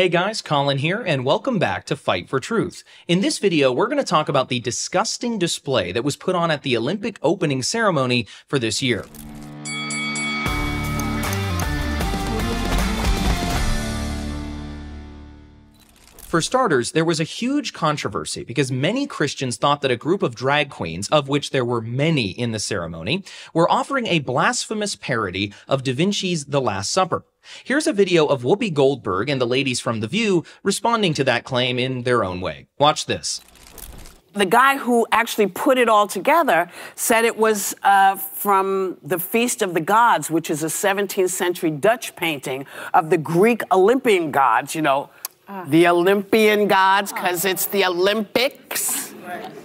Hey guys, Colin here, and welcome back to Fight for Truth. In this video, we're going to talk about the disgusting display that was put on at the Olympic opening ceremony for this year. For starters, there was a huge controversy because many Christians thought that a group of drag queens, of which there were many in the ceremony, were offering a blasphemous parody of Da Vinci's The Last Supper. Here's a video of Whoopi Goldberg and the ladies from The View responding to that claim in their own way. Watch this. The guy who actually put it all together said it was from the Feast of the Gods, which is a 17th century Dutch painting of the Greek Olympian gods, you know, the Olympian gods, because it's the Olympics.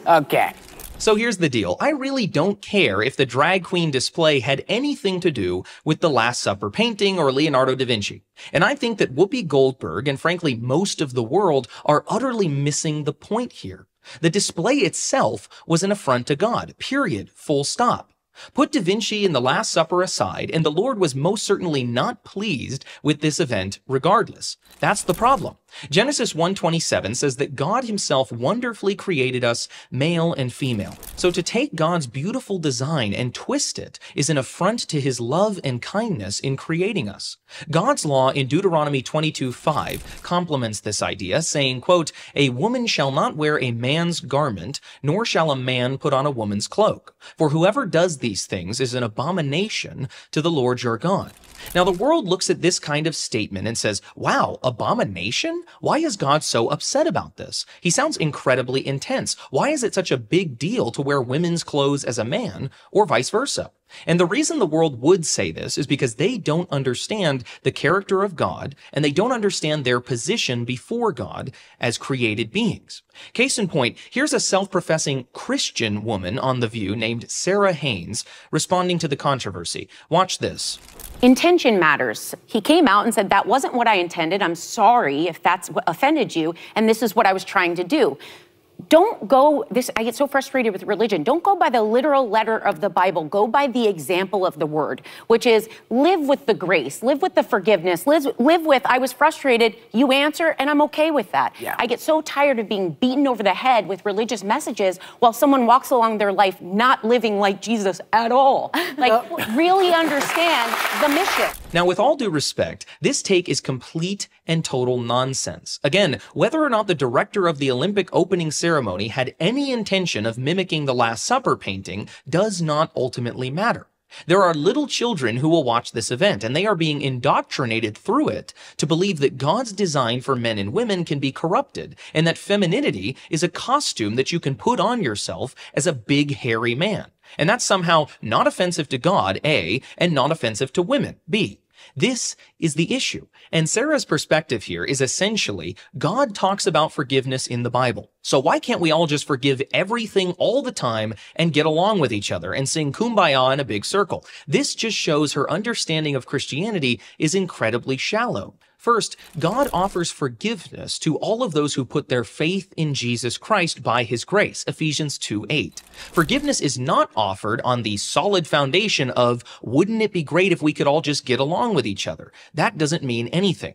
Okay. So here's the deal. I really don't care if the drag queen display had anything to do with The Last Supper painting or Leonardo da Vinci. And I think that Whoopi Goldberg and frankly most of the world are utterly missing the point here. The display itself was an affront to God, period, full stop. Put Da Vinci and The Last Supper aside, and the Lord was most certainly not pleased with this event regardless. That's the problem. Genesis 1:27 says that God himself wonderfully created us male and female. So to take God's beautiful design and twist it is an affront to his love and kindness in creating us. God's law in Deuteronomy 22:5 complements this idea, saying, quote, "A woman shall not wear a man's garment, nor shall a man put on a woman's cloak. For whoever does these things is an abomination to the Lord your God." Now the world looks at this kind of statement and says, wow, abomination? Why is God so upset about this? He sounds incredibly intense. Why is it such a big deal to wear women's clothes as a man, or vice versa? And the reason the world would say this is because they don't understand the character of God, and they don't understand their position before God as created beings. Case in point, here's a self-professing Christian woman on The View named Sarah Haynes responding to the controversy. Watch this. Intention matters. He came out and said, that wasn't what I intended. I'm sorry if that's what offended you, and this is what I was trying to do. Don't go, I get so frustrated with religion. Don't go by the literal letter of the Bible. Go by the example of the word, which is live with the grace, live with the forgiveness, live with, I was frustrated, you answer, and I'm okay with that. Yeah. I get so tired of being beaten over the head with religious messages while someone walks along their life not living like Jesus at all. Like, really understand the mission. Now, with all due respect, this take is complete and total nonsense. Again, whether or not the director of the Olympic opening ceremony had any intention of mimicking the Last Supper painting does not ultimately matter. There are little children who will watch this event, and they are being indoctrinated through it to believe that God's design for men and women can be corrupted, and that femininity is a costume that you can put on yourself as a big, hairy man. And that's somehow not offensive to God, A, and not offensive to women, B. This is the issue, and Sarah's perspective here is essentially God talks about forgiveness in the Bible. So why can't we all just forgive everything all the time and get along with each other and sing Kumbaya in a big circle? This just shows her understanding of Christianity is incredibly shallow. First, God offers forgiveness to all of those who put their faith in Jesus Christ by his grace, Ephesians 2:8. Forgiveness is not offered on the solid foundation of, wouldn't it be great if we could all just get along with each other? That doesn't mean anything.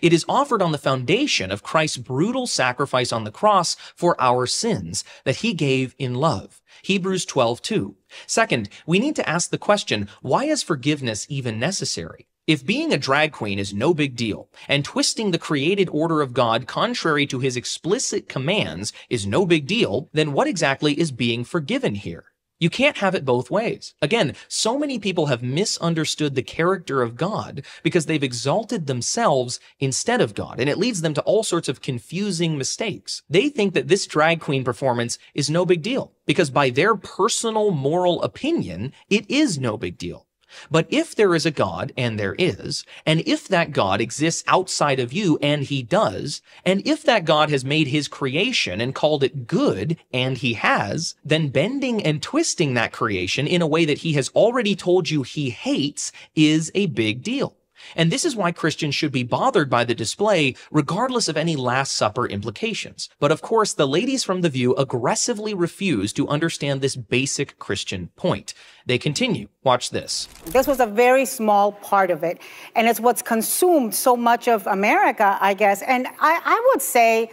It is offered on the foundation of Christ's brutal sacrifice on the cross for our sins that he gave in love, Hebrews 12:2. Second, we need to ask the question, why is forgiveness even necessary? If being a drag queen is no big deal, and twisting the created order of God contrary to his explicit commands is no big deal, then what exactly is being forgiven here? You can't have it both ways. Again, so many people have misunderstood the character of God because they've exalted themselves instead of God, and it leads them to all sorts of confusing mistakes. They think that this drag queen performance is no big deal because by their personal moral opinion, it is no big deal. But if there is a God, and there is, and if that God exists outside of you, and he does, and if that God has made his creation and called it good, and he has, then bending and twisting that creation in a way that he has already told you he hates is a big deal. And this is why Christians should be bothered by the display, regardless of any Last Supper implications. But of course, the ladies from The View aggressively refuse to understand this basic Christian point. They continue. Watch this. This was a very small part of it, and it's what's consumed so much of America, I guess. And I would say,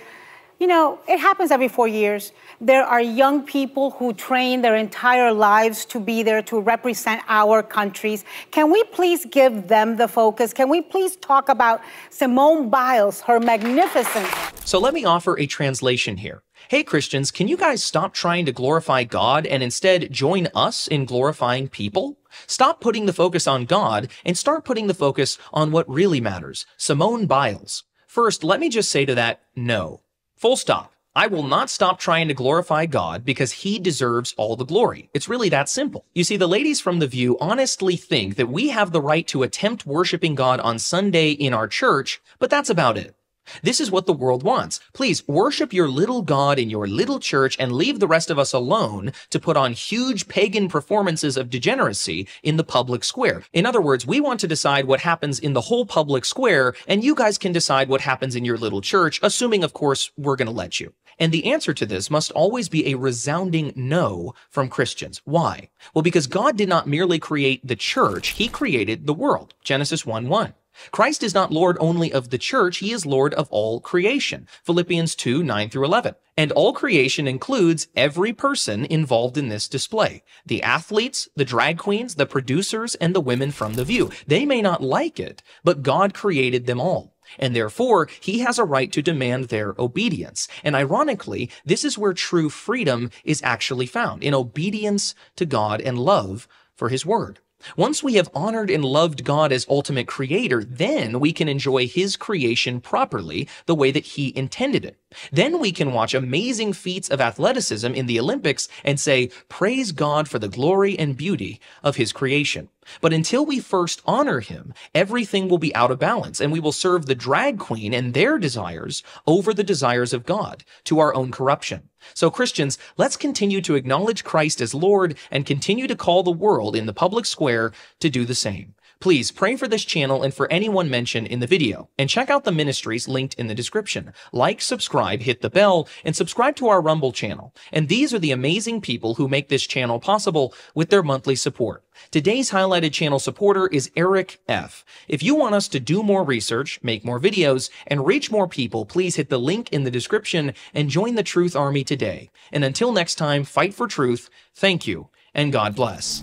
you know, it happens every 4 years. There are young people who train their entire lives to be there to represent our countries. Can we please give them the focus? Can we please talk about Simone Biles, her magnificence? So let me offer a translation here. Hey Christians, can you guys stop trying to glorify God and instead join us in glorifying people? Stop putting the focus on God and start putting the focus on what really matters, Simone Biles. First, let me just say to that, no. Full stop. I will not stop trying to glorify God because he deserves all the glory. It's really that simple. You see, the ladies from The View honestly think that we have the right to attempt worshiping God on Sunday in our church, but that's about it. This is what the world wants. Please worship your little God in your little church and leave the rest of us alone to put on huge pagan performances of degeneracy in the public square. In other words, we want to decide what happens in the whole public square, and you guys can decide what happens in your little church, assuming, of course, we're going to let you. And the answer to this must always be a resounding no from Christians. Why? Well, because God did not merely create the church, he created the world. Genesis 1:1. Christ is not Lord only of the church, he is Lord of all creation. Philippians 2:9-11. And all creation includes every person involved in this display. The athletes, the drag queens, the producers, and the women from The View. They may not like it, but God created them all. And therefore, he has a right to demand their obedience. And ironically, this is where true freedom is actually found, in obedience to God and love for his word. Once we have honored and loved God as ultimate creator, then we can enjoy his creation properly, the way that he intended it. Then we can watch amazing feats of athleticism in the Olympics and say, praise God for the glory and beauty of his creation. But until we first honor him, everything will be out of balance, and we will serve the drag queen and their desires over the desires of God, to our own corruption. So Christians, let's continue to acknowledge Christ as Lord and continue to call the world in the public square to do the same. Please pray for this channel and for anyone mentioned in the video, and check out the ministries linked in the description. Like, subscribe, hit the bell, and subscribe to our Rumble channel. And these are the amazing people who make this channel possible with their monthly support. Today's highlighted channel supporter is Eric F. If you want us to do more research, make more videos, and reach more people, please hit the link in the description and join the Truth Army today. And until next time, fight for truth, thank you, and God bless.